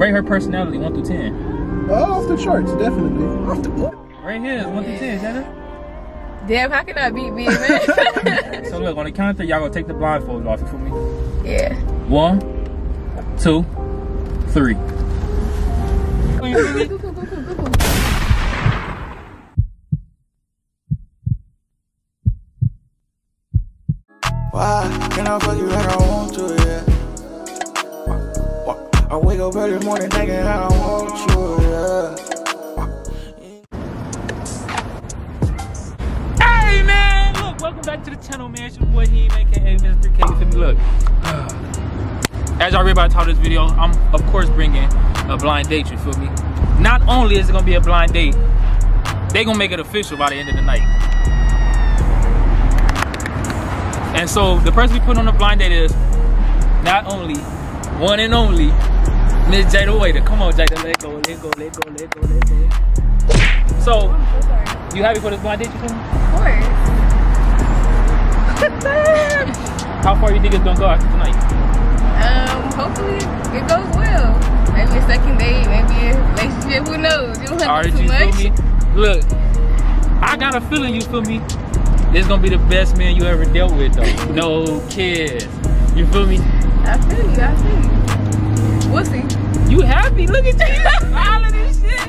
Rate her personality 1 through 10. Off the charts, definitely. Off the board. Right here, 1 through 10, Jada. Damn, how can I beat me, man? So look, on the count of 3, y'all gonna take the blindfolds off. You feel me? Yeah. 1, 2, 3. Why can I fuck you like I want to? Yeah. I wake up early morning thinking I don't want you. Yeah. Hey man, look, welcome back to the channel, man. It's your boy Heem, aka Mr. 3K. Look, as y'all read by the title of this video, I'm of course bringing a blind date. You feel me? Not only is it gonna be a blind date, they gonna make it official by the end of the night. And so the person we put on the blind date is not only, one and only, Miss Jada Waiter. Come on, Jada, let go, let go, let go, let go, let go. So, you happy for this blind date? You coming? Of course. How far you think it's gonna go after tonight? Hopefully it goes well. Maybe a second date, maybe a relationship. Who knows? You don't have to do too much. Feel me? Look, I got a feeling, you feel me? This gonna be the best man you ever dealt with, though. No kids. You feel me? I feel you, I feel you. We'll see. You happy? Look at you. You smiling and shit.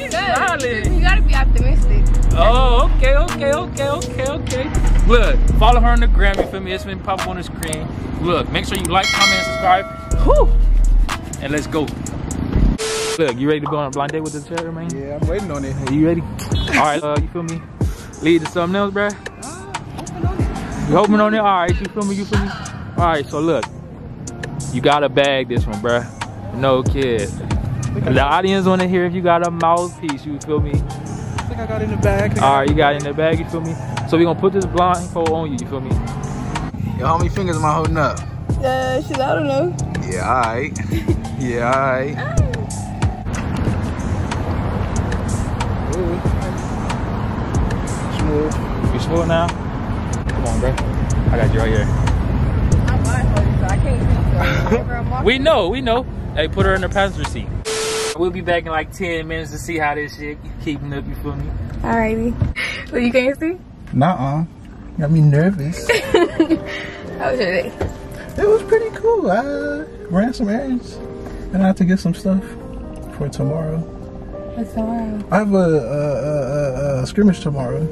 You smiling. You gotta be optimistic. Oh, okay, okay, okay, okay, okay. Look, follow her on the gram, you feel me? It's been popping on the screen. Look, make sure you like, comment, subscribe. Whew. And let's go. Look, you ready to go on a blind date with this chair, man? Yeah, I'm waiting on it. You ready? Alright, you feel me? Lead to something else, bruh. You hoping on it? Alright, you feel me? You feel me? Alright, so look. You gotta bag this one, bruh. No kids. The audience wanna hear if you got a mouthpiece, you feel me? I think I got in the bag. Alright, you got in the bag, you feel me? So we gonna put this blindfold on you feel me? Yo, how many fingers am I holding up? Shit, I don't know. Yeah, alright. Yeah, alright. Smooth. You smooth now? Come on, bro. I got you right here. I'm blindfolded, so I can't see. We know. Hey, put her in the passenger seat. We'll be back in like 10 minutes to see how this shit keeping up, you feel me? Alrighty. So you can't see? Nuh-uh. Got me nervous. How was your day? It was pretty cool. I ran some errands and I have to get some stuff for tomorrow. What's tomorrow? I have a scrimmage tomorrow.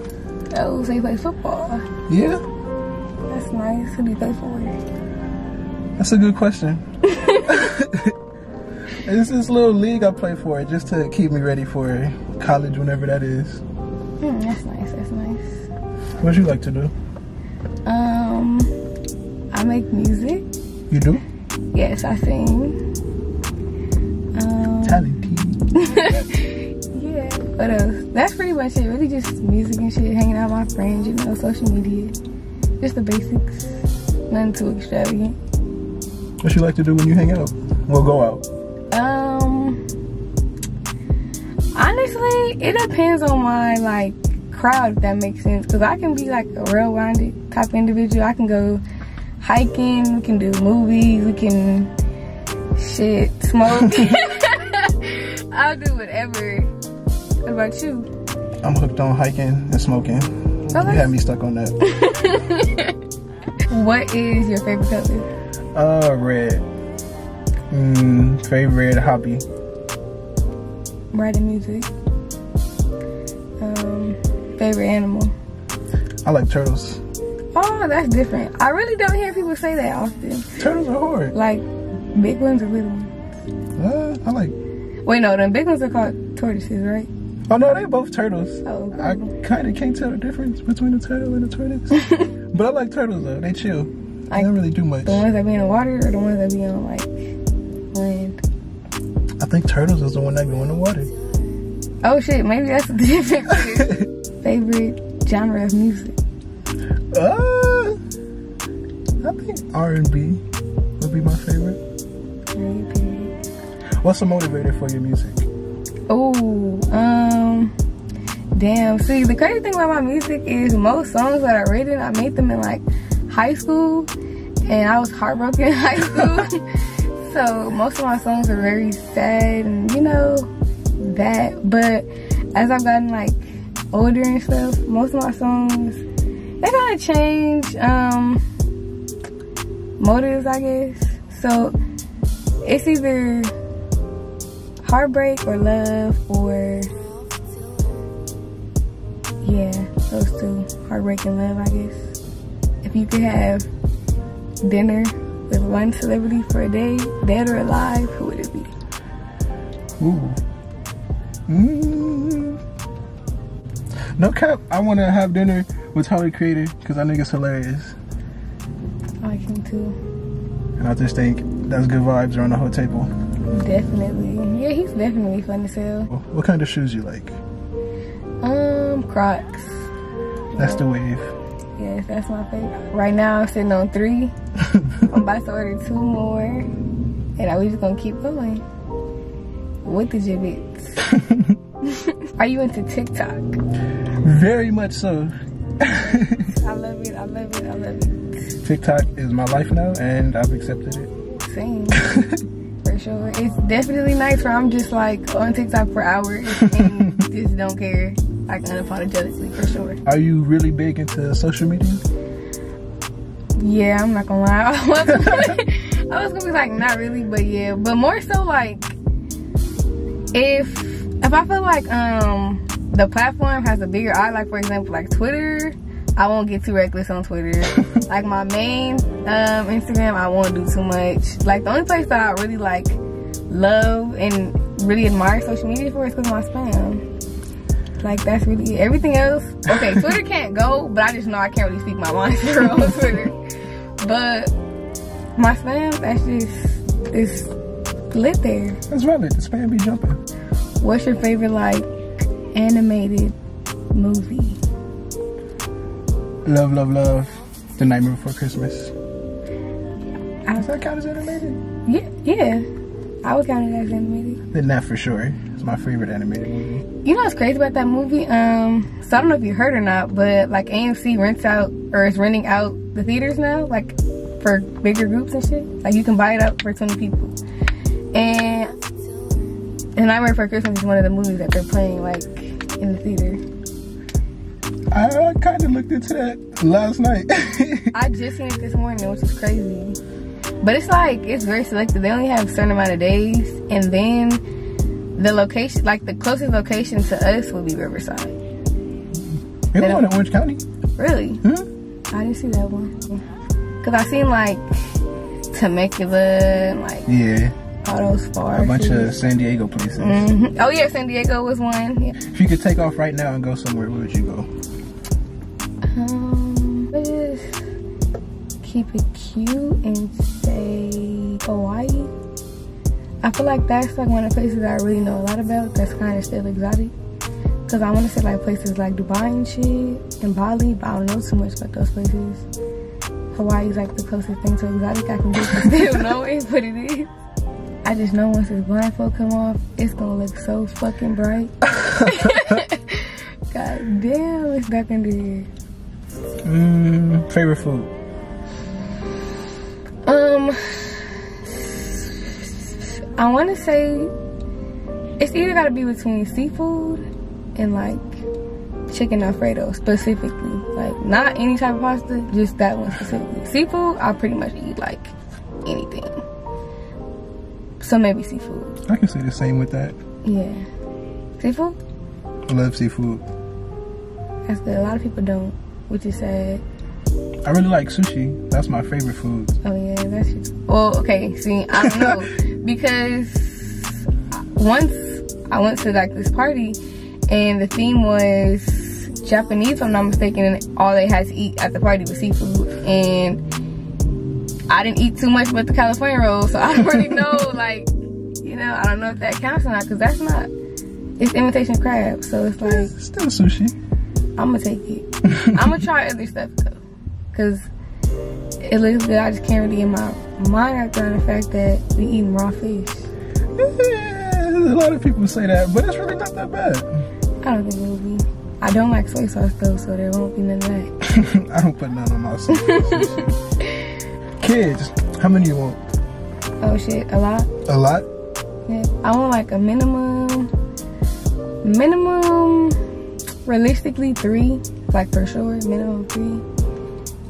Oh, so you play football? Yeah. That's nice. Who do you play for? That's a good question. It's this little league I play for, just to keep me ready for college, whenever that is. That's nice. That's nice. What do you like to do? I make music. You do? Yes, I sing. Talented. What else? That's pretty much it. Really just music and shit, hanging out with my friends, you know, social media. Just the basics. Nothing too extravagant. What you like to do when you hang out? Or go out? Honestly, it depends on my, like, crowd, if that makes sense. Because I can be, like, a well-rounded type individual. I can go hiking, we can do movies, we can shit, smoke. I'll do whatever. What about you? I'm hooked on hiking and smoking. Okay. You had me stuck on that. What is your favorite color? Red. Favorite hobby? Writing music. Favorite animal? I like turtles. Oh, that's different. I really don't hear people say that often. Turtles are hard. Like big ones or little ones? I like. Wait, no, them big ones are called tortoises, right? Oh no, they both turtles. Oh, okay. I kind of can't tell the difference between a turtle and a tortoise. But I like turtles though, they chill. They don't really do much. The ones that be in the water or the ones that be on like land? I think turtles is the one that be in the water. Oh shit, maybe that's the difference. Favorite genre of music? I think R&B would be my favorite. R&B. What's a motivator for your music? Oh, damn. See, the crazy thing about my music is most songs that I've written, I made them in like high school, and I was heartbroken in high school. So most of my songs are very sad and, you know, that. But as I've gotten like older and stuff, most of my songs, they kind of change motives, I guess. So it's either heartbreak or love, or yeah, those two, heartbreak and love, I guess. If you could have dinner with one celebrity for a day, dead or alive, who would it be? Ooh. Mm. No cap, I want to have dinner with Holly Creator because I think it's hilarious. I like him too. And I just think that's good vibes around the whole table. Definitely. Yeah, he's definitely fun as hell. What kind of shoes you like? Crocs. That's the wave. Yes, that's my favorite. Right now, I'm sitting on 3. I'm about to order 2 more. And we just gonna keep going with the gibbets. Are you into TikTok? Very much so. I love it, I love it, I love it. TikTok is my life now, and I've accepted it. Same. For sure. It's definitely nice where I'm just like on TikTok for hours and just don't care. Like unapologetically, for sure. Are you really big into social media? Yeah, I'm not gonna lie. I was gonna be like, not really, but yeah. But more so like, if I feel like the platform has a bigger eye, like for example, like Twitter, I won't get too reckless on Twitter. Like my main Instagram, I won't do too much. Like the only place that I really like love and really admire social media for is because of my spam. Like that's really it. Everything else, okay, Twitter can't go, but I just know I can't really speak my mind through on Twitter. But my spam, that's just, it's lit there. That's valid. The spam be jumping. What's your favorite like animated movie? Love, love, love. The Nightmare Before Christmas. Does that count as animated? Yeah, yeah. I would count it as animated. Then that for sure. It's my favorite animated movie. You know what's crazy about that movie? So I don't know if you heard or not, but like AMC rents out, or is renting out the theaters now, like for bigger groups and shit. Like you can buy it up for 20 people. And Nightmare Before Christmas is one of the movies that they're playing like in the theater. I kind of looked into that last night. I just seen it this morning, which is crazy. But it's like, it's very selective. They only have a certain amount of days, and then the location, like the closest location to us would be Riverside. It was in Orange County. Really? Mm-hmm. I didn't see that one. Because I seen like Temecula and like, yeah, all those far. A bunch of San Diego places. Mm-hmm. Oh yeah, San Diego was one. Yeah. If you could take off right now and go somewhere, where would you go? Just keep it cute and say Hawaii. I feel like that's like one of the places I really know a lot about that's kind of still exotic. Because I want to say like places like Dubai and shit, and Bali, but I don't know too much about those places. Hawaii is like the closest thing to exotic I can get to still knowing what it is. I just know once this blindfold come off, it's going to look so fucking bright. God damn, it's dark under here. Favorite food? I want to say it's either got to be between seafood and like chicken Alfredo specifically. Like not any type of pasta, just that one specifically. Seafood, I pretty much eat like anything. So maybe seafood. I can say the same with that. Yeah. Seafood? I love seafood. That's good. A lot of people don't, which is sad. I really like sushi. That's my favorite food. Oh yeah, that's just, well, okay, see, I don't know. Because once I went to like this party and the theme was Japanese, if I'm not mistaken, and all they had to eat at the party was seafood. And I didn't eat too much but the California rolls, so I don't really know, like, you know, I don't know if that counts or not, because that's not, it's imitation crab, so it's like, it's still sushi. I'm gonna take it. I'm gonna try other stuff though, because it looks good. I just can't really in my mind around the fact that we eating raw fish. Yeah, a lot of people say that, but it's really not that bad. I don't think it will be. I don't like soy sauce though, so there won't be none of that. I don't put none on my soy sauce. Kids, how many you want? Oh shit, a lot? A lot? Yeah. I want like a minimum, realistically 3, like for sure, minimum 3.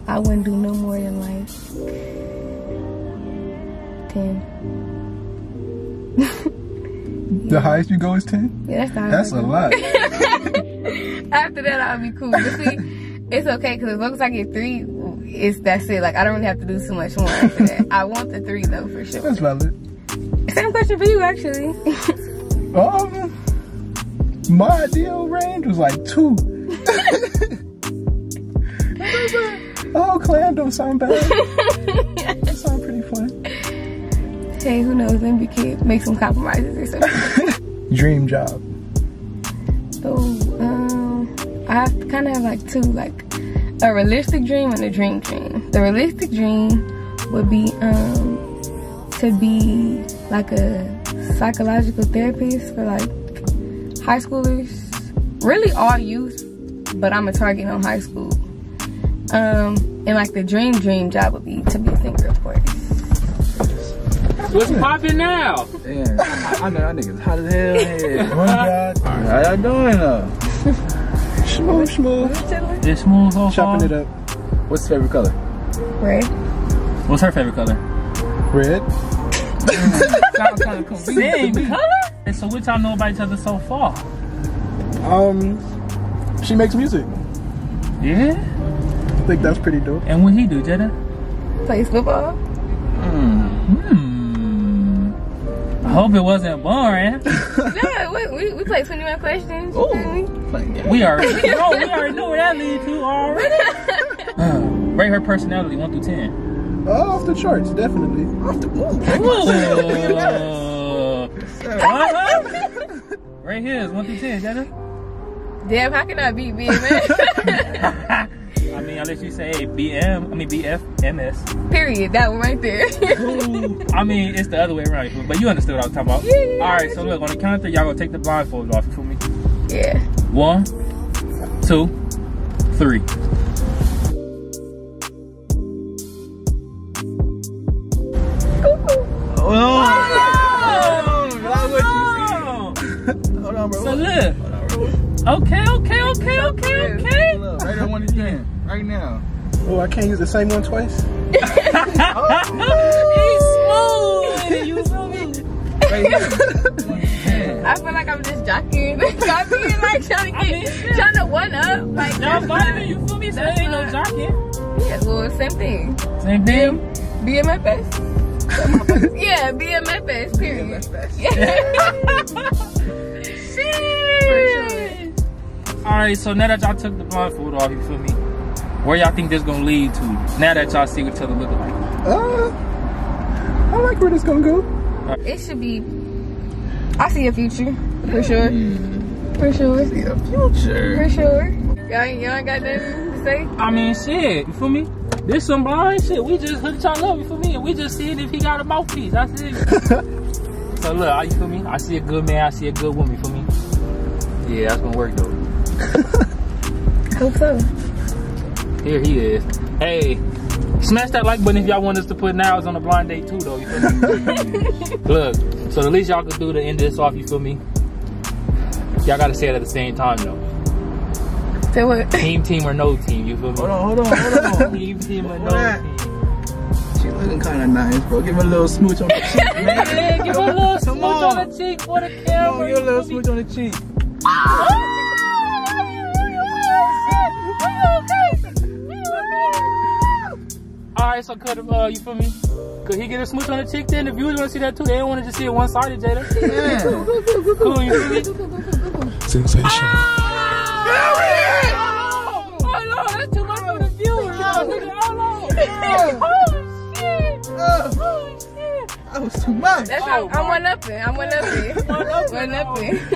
I wouldn't do no more than like 10. Yeah. The highest you go is 10? Yeah, that's the highest. That's a lot. After that, I'll be cool. But see, it's okay, because as long as I get 3, that's it. Like, I don't really have to do too much more after that. I want the 3, though, for sure. That's valid. Same question for you, actually. My ideal range was like 2. Oh, clam don't sound bad. That sound pretty fun. Hey, who knows? Maybe we could make some compromises or something. Dream job. So, I kind of have like 2, like a realistic dream and a dream. The realistic dream would be to be like a psychological therapist for like high schoolers, really all youth, but I'm a target on high school. And like the dream job would be to be a singer, of course. What's poppin' now? Damn, I know y'all niggas hot as hell here. Oh my God. How y'all doing though? Smooth. It's smooth so far. Chopping it up. What's your favorite color? Red. What's her favorite color? Red. Sounds kind of confusing. Same color? And so what y'all know about each other so far? She makes music. Yeah? I think that's pretty dope. And what he do, Jada? Plays football. I hope it wasn't boring. Yeah, we played 21 questions. Ooh, we already knew where that lead to already. Rate her personality 1 through 10. Oh, off the charts, definitely. Off the charts. Right here is 1 through 10, Jada. Damn, how can I beat BMS? I mean, unless you say BFMS. Period, that one right there. I mean, it's the other way around, but you understood what I was talking about. Yeah. All right, so look, on the count of 3, y'all gonna take the blindfold off, you feel me? Yeah. 1, 2, 3. So look. Okay. Right on 1 again. Right now. Oh, I can't use the same one twice? Oh. He's smooth. You feel me? I feel like I'm just jockeying. Like trying to one up. Like, y'all vibing, you feel me? So ain't no jockeying. Yeah, well, same thing. Same thing? BMFS. Yeah, BMFS, period. BMFS. Yeah. Sure. Alright, so now that y'all took the blindfold off, you feel me? Where y'all think this gonna lead to? Now that y'all see what each other look like. I like where this gonna go. It should be. I see a future, for sure. For sure. I see a future. For sure. Y'all ain't got nothing to say? I mean, shit, you feel me? This some blind shit. We just hooked y'all up, you feel me? And we just seeing if he got a mouthpiece. That's it. So look, you feel me? I see a good man, I see a good woman, you feel me? Yeah, that's gonna work though. Hope so. Here he is. Hey, smash that like button if y'all want us to put nows on a blind date too though, you feel me? Look, so the least y'all could do to end this off, you feel me? Y'all gotta say it at the same time though. Say what? Team or no team, you feel me? Hold on. Team or no team. She looking kind of nice, bro. Give her a little smooch on the cheek, man. Yeah, give her a little smooch on the cheek for the camera. Give her a little smooch on the cheek. Alright, so you feel me? Could he get a smooch on the cheek then? The viewers want to see that too. They don't want to just see it one-sided, Jada. Yeah. Cool, you feel me? Sensational. Oh, no, that's too much for the viewers. Oh, no. That was too much. I'm one up.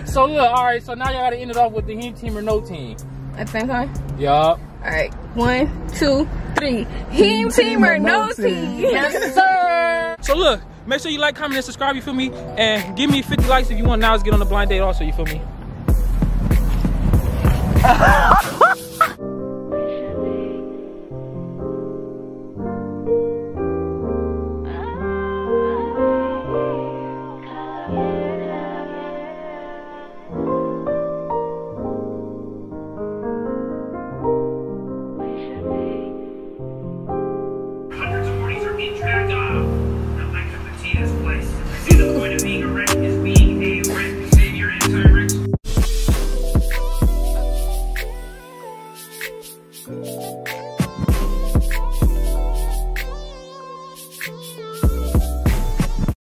So look, alright, so now y'all gotta end it off with the Heem Team or no team. At the same time? Yup. Alright, 1, 2, 3. Heem Team or no team. Yes, sir. So look, make sure you like, comment, and subscribe, you feel me? And give me 50 likes if you want now to get on the blind date also, you feel me?